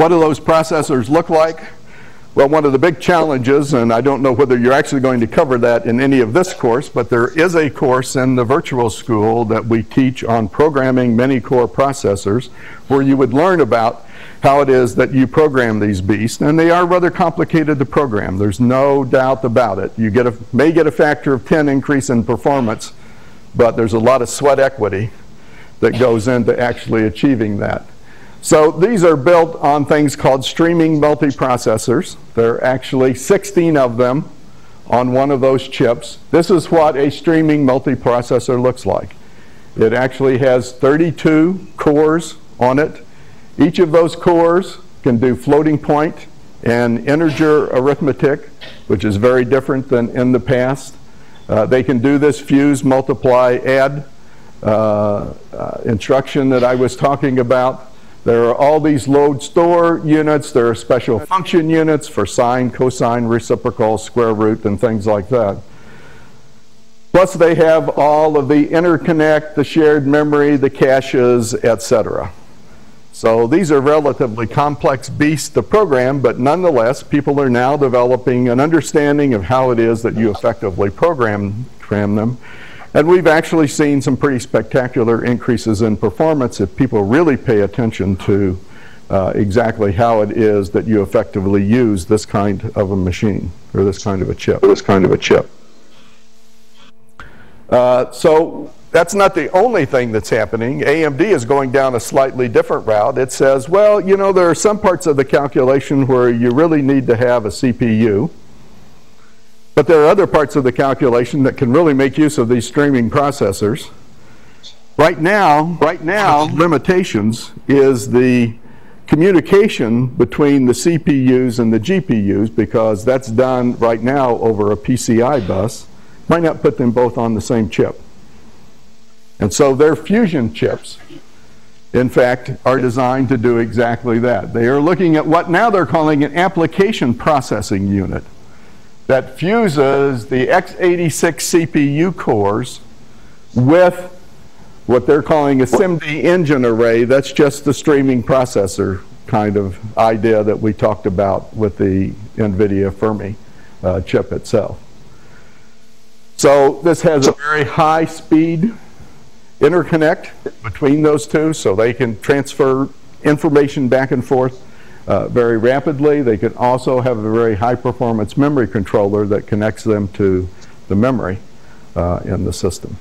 What do those processors look like? Well, one of the big challenges, and I don't know whether you're actually going to cover that in any of this course, but there is a course in the virtual school that we teach on programming many-core processors, where you would learn about how it is that you program these beasts. And they are rather complicated to program. There's no doubt about it. You may get a factor of 10 increase in performance, but there's a lot of sweat equity that goes into actually achieving that. So these are built on things called streaming multiprocessors. There are actually 16 of them on one of those chips. This is what a streaming multiprocessor looks like. It actually has 32 cores on it. Each of those cores can do floating point and integer arithmetic, which is very different than in the past. They can do this fuse, multiply, add instruction that I was talking about. There are all these load store units. There are special function units for sine, cosine, reciprocal, square root, and things like that. Plus, they have all of the interconnect, the shared memory, the caches, etc. So these are relatively complex beasts to program, but nonetheless, people are now developing an understanding of how it is that you effectively program them. And we've actually seen some pretty spectacular increases in performance if people really pay attention to exactly how it is that you effectively use this kind of a machine, or this kind of a chip. So that's not the only thing that's happening. AMD is going down a slightly different route. It says, well, you know, there are some parts of the calculation where you really need to have a CPU. But there are other parts of the calculation that can really make use of these streaming processors. Right now, limitations is the communication between the CPUs and the GPUs, because that's done right now over a PCI bus. Why not put them both on the same chip? And so their fusion chips, in fact, are designed to do exactly that. They are looking at what now they're calling an application processing unit that fuses the x86 CPU cores with what they're calling a SIMD engine array. That's just the streaming processor kind of idea that we talked about with the NVIDIA Fermi chip itself. So this has a very high speed interconnect between those two, so they can transfer information back and forth very rapidly. They can also have a very high performance memory controller that connects them to the memory in the system.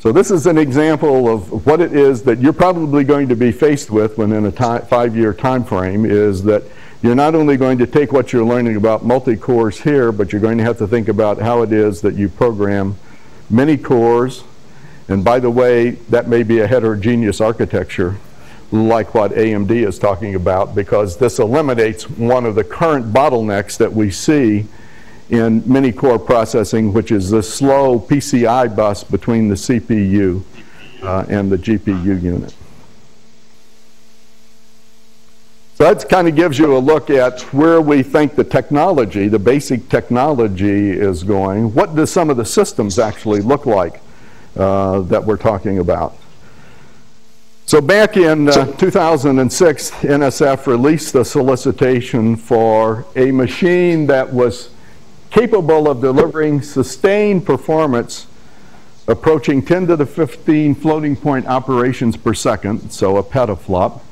So this is an example of what it is that you're probably going to be faced with within a 5-year time frame, is that you're not only going to take what you're learning about multi-cores here, but you're going to have to think about how it is that you program many cores. And by the way, that may be a heterogeneous architecture, like what AMD is talking about, because this eliminates one of the current bottlenecks that we see in many-core processing, which is the slow PCI bus between the CPU and the GPU unit. So that kind of gives you a look at where we think the technology, the basic technology, is going. What do some of the systems actually look like that we're talking about? So back in 2006, NSF released the solicitation for a machine that was capable of delivering sustained performance approaching 10 to the 15 floating point operations per second, so a petaflop,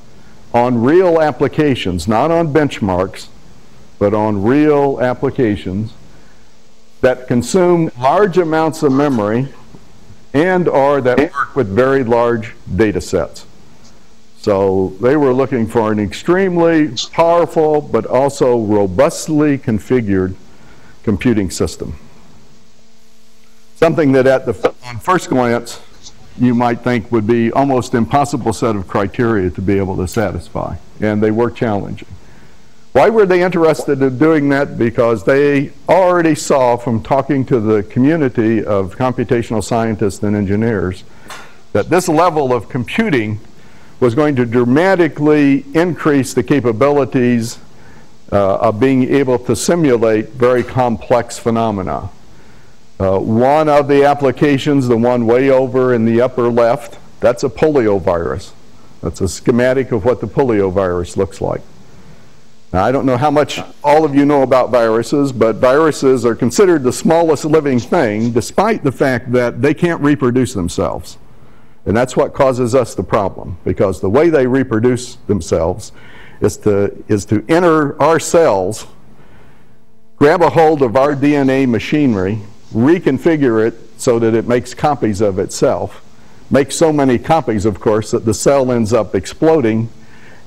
on real applications, not on benchmarks, but on real applications that consume large amounts of memory and or that work with very large data sets. So they were looking for an extremely powerful but also robustly configured computing system. Something that on first glance you might think would be almost impossible set of criteria to be able to satisfy, and they were challenging. Why were they interested in doing that? Because they already saw from talking to the community of computational scientists and engineers that this level of computing was going to dramatically increase the capabilities of being able to simulate very complex phenomena. One of the applications, the one way over in the upper left, that's a poliovirus. That's a schematic of what the poliovirus looks like. Now, I don't know how much all of you know about viruses, but viruses are considered the smallest living thing, despite the fact that they can't reproduce themselves. And that's what causes us the problem, because the way they reproduce themselves is to enter our cells, grab a hold of our DNA machinery, reconfigure it so that it makes copies of itself, make so many copies, of course, that the cell ends up exploding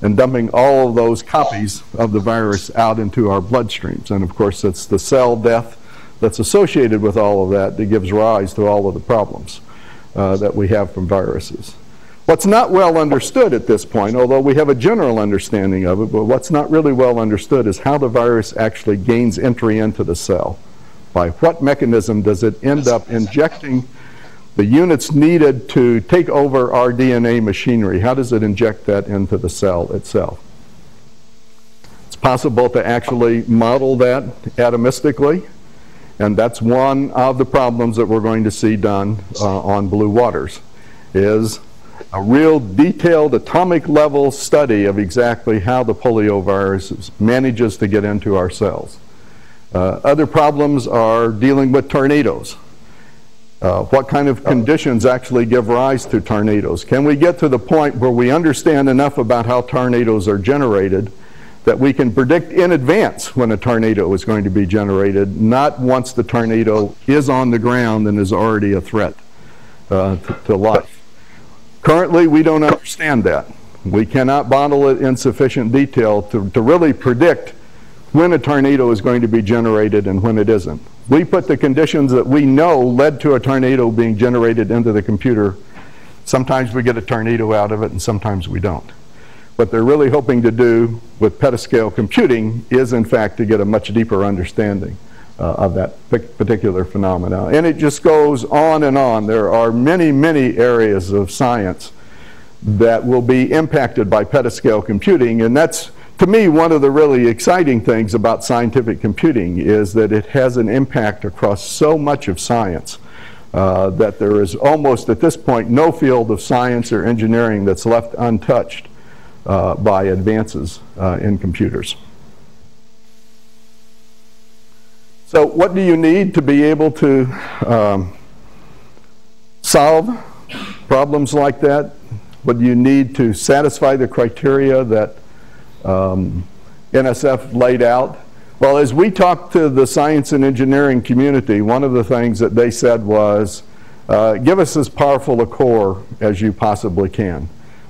and dumping all of those copies of the virus out into our bloodstreams. And of course, it's the cell death that's associated with all of that that gives rise to all of the problems that we have from viruses. What's not well understood at this point, although we have a general understanding of it, but what's not really well understood is how the virus actually gains entry into the cell. By what mechanism does it end up injecting the units needed to take over our DNA machinery? How does it inject that into the cell itself? It's possible to actually model that atomistically, and that's one of the problems that we're going to see done on Blue Waters, is a real detailed atomic level study of exactly how the poliovirus manages to get into our cells. Other problems are dealing with tornadoes. What kind of conditions actually give rise to tornadoes? Can we get to the point where we understand enough about how tornadoes are generated that we can predict in advance when a tornado is going to be generated, not once the tornado is on the ground and is already a threat to life? Currently, we don't understand that. We cannot model it in sufficient detail to really predict when a tornado is going to be generated and when it isn't. We put the conditions that we know led to a tornado being generated into the computer. Sometimes we get a tornado out of it, and sometimes we don't. What they're really hoping to do with petascale computing is, in fact, to get a much deeper understanding of that particular phenomena. And it just goes on and on. There are many, many areas of science that will be impacted by petascale computing, and that's, to me, one of the really exciting things about scientific computing is that it has an impact across so much of science that there is almost, at this point, no field of science or engineering that's left untouched by advances in computers. So what do you need to be able to solve problems like that? What do you need to satisfy the criteria that NSF laid out? Well, as we talked to the science and engineering community, one of the things that they said was, give us as powerful a core as you possibly can.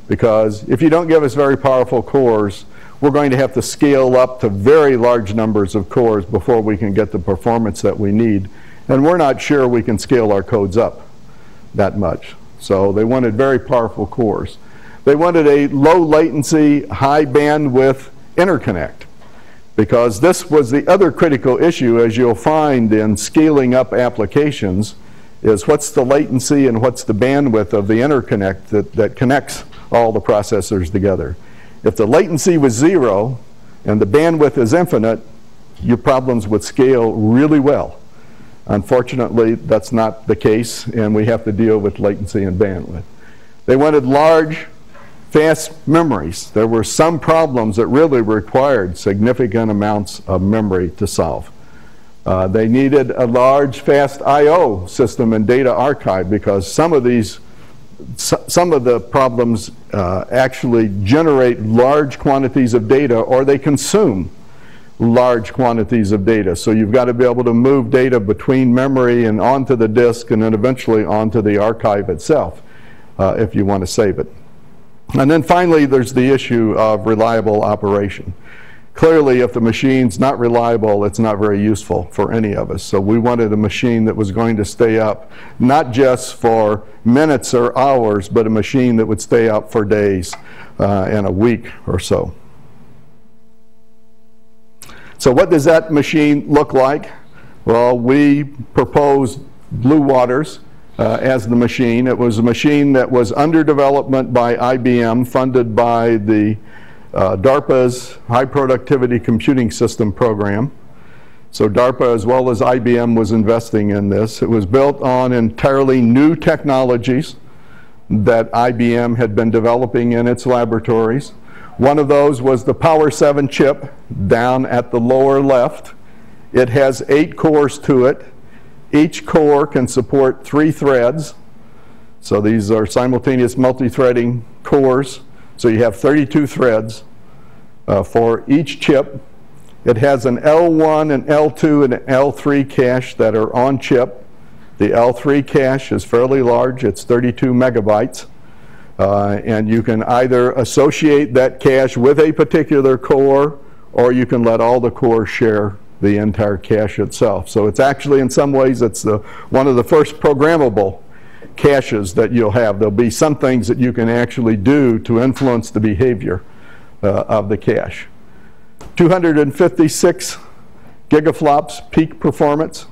Because if you don't give us very powerful cores, we're going to have to scale up to very large numbers of cores before we can get the performance that we need. And we're not sure we can scale our codes up that much. So they wanted very powerful cores. They wanted a low latency, high bandwidth interconnect, because this was the other critical issue, as you'll find in scaling up applications, is what's the latency and what's the bandwidth of the interconnect that connects all the processors together. If the latency was zero and the bandwidth is infinite, your problems would scale really well. Unfortunately, that's not the case, and we have to deal with latency and bandwidth. They wanted large, fast memories. There were some problems that really required significant amounts of memory to solve. They needed a large, fast I/O system and data archive, because some of the problems actually generate large quantities of data, or they consume large quantities of data. So you've got to be able to move data between memory and onto the disk, and then eventually onto the archive itself if you want to save it. And then finally, there's the issue of reliable operation. Clearly, if the machine's not reliable, it's not very useful for any of us. So we wanted a machine that was going to stay up, not just for minutes or hours, but a machine that would stay up for days and a week or so. So what does that machine look like? Well, we proposed Blue Waters as the machine. It was a machine that was under development by IBM, funded by the DARPA's High Productivity Computing System program. So DARPA, as well as IBM, was investing in this. It was built on entirely new technologies that IBM had been developing in its laboratories. One of those was the Power 7 chip, down at the lower left. It has 8 cores to it. Each core can support 3 threads. So these are simultaneous multi-threading cores. So you have 32 threads for each chip. It has an L1, an L2, and an L3 cache that are on chip. The L3 cache is fairly large. It's 32 megabytes. And you can either associate that cache with a particular core, or you can let all the cores share the entire cache itself. So it's actually, in some ways, it's one of the first programmable caches that you'll have. There'll be some things that you can actually do to influence the behavior of the cache. 256 gigaflops peak performance.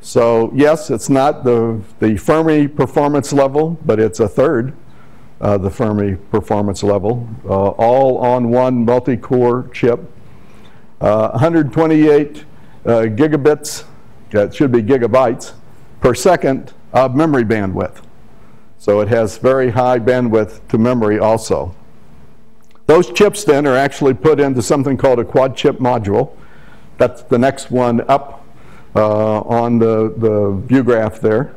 So yes, it's not the Fermi performance level, but it's a third of the Fermi performance level, all on one multi-core chip. 128 gigabits, that should be gigabytes, per second of memory bandwidth. So it has very high bandwidth to memory also. Those chips then are actually put into something called a quad chip module. That's the next one up on the view graph there.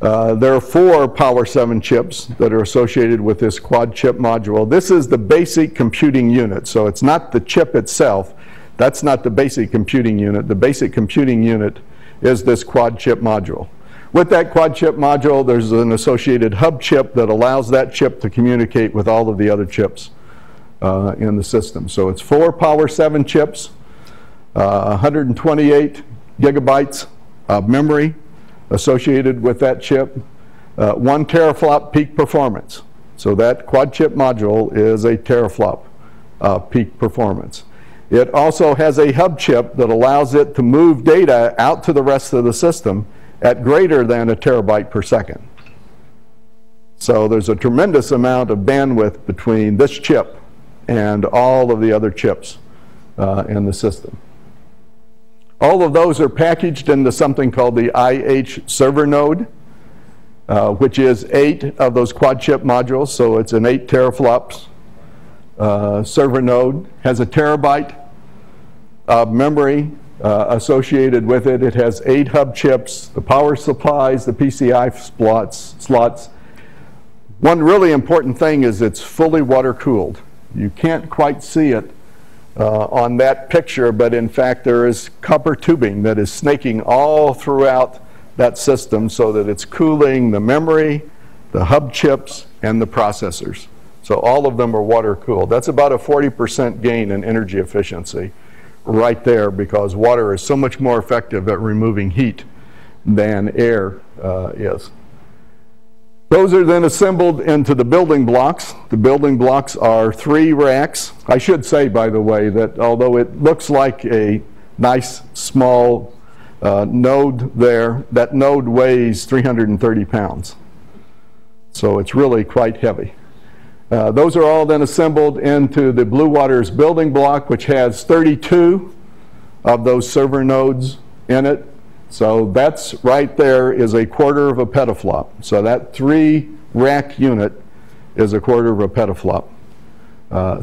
There are 4 Power 7 chips that are associated with this quad chip module. This is the basic computing unit. So it's not the chip itself. That's not the basic computing unit. The basic computing unit is this quad chip module. With that quad chip module, there's an associated hub chip that allows that chip to communicate with all of the other chips in the system. So it's 4 Power 7 chips, 128 gigabytes of memory associated with that chip, 1 teraflop peak performance. So that quad chip module is a teraflop peak performance. It also has a hub chip that allows it to move data out to the rest of the system at greater than a terabyte per second. So there's a tremendous amount of bandwidth between this chip and all of the other chips in the system. All of those are packaged into something called the IH server node, which is 8 of those quad chip modules. So it's an 8 teraflops server node. Has a terabyte of memory associated with it. It has 8 hub chips, the power supplies, the PCI slots. One really important thing is it's fully water cooled. You can't quite see it on that picture, but in fact there is copper tubing that is snaking all throughout that system so that it's cooling the memory, the hub chips, and the processors. So all of them are water cooled. That's about a 40% gain in energy efficiency right there, because water is so much more effective at removing heat than air is. Those are then assembled into the building blocks. The building blocks are 3 racks. I should say, by the way, that although it looks like a nice small node there, that node weighs 330 pounds. So it's really quite heavy. Those are all then assembled into the Blue Waters building block, which has 32 of those server nodes in it. So that's right there is a quarter of a petaflop. So that 3 rack unit is a quarter of a petaflop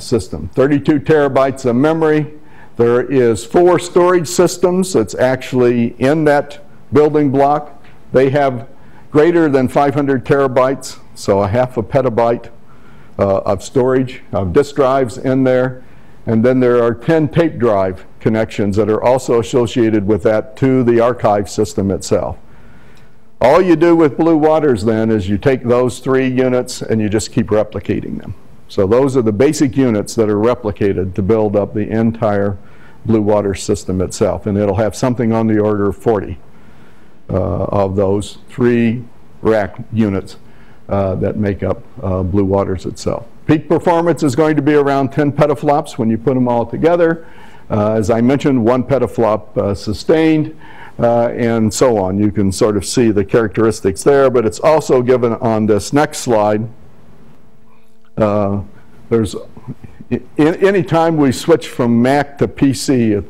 system. 32 terabytes of memory. There is 4 storage systems that's actually in that building block. They have greater than 500 terabytes, so a half a petabyte of storage, of disk drives in there. And then there are 10 tape drive connections that are also associated with that to the archive system itself. All you do with Blue Waters then is you take those 3 units and you just keep replicating them. So those are the basic units that are replicated to build up the entire Blue Waters system itself. And it'll have something on the order of 40 of those 3 rack units that make up Blue Waters itself. Peak performance is going to be around 10 petaflops when you put them all together. As I mentioned, 1 petaflop sustained, and so on. You can sort of see the characteristics there, but it's also given on this next slide. Any time we switch from Mac to PC,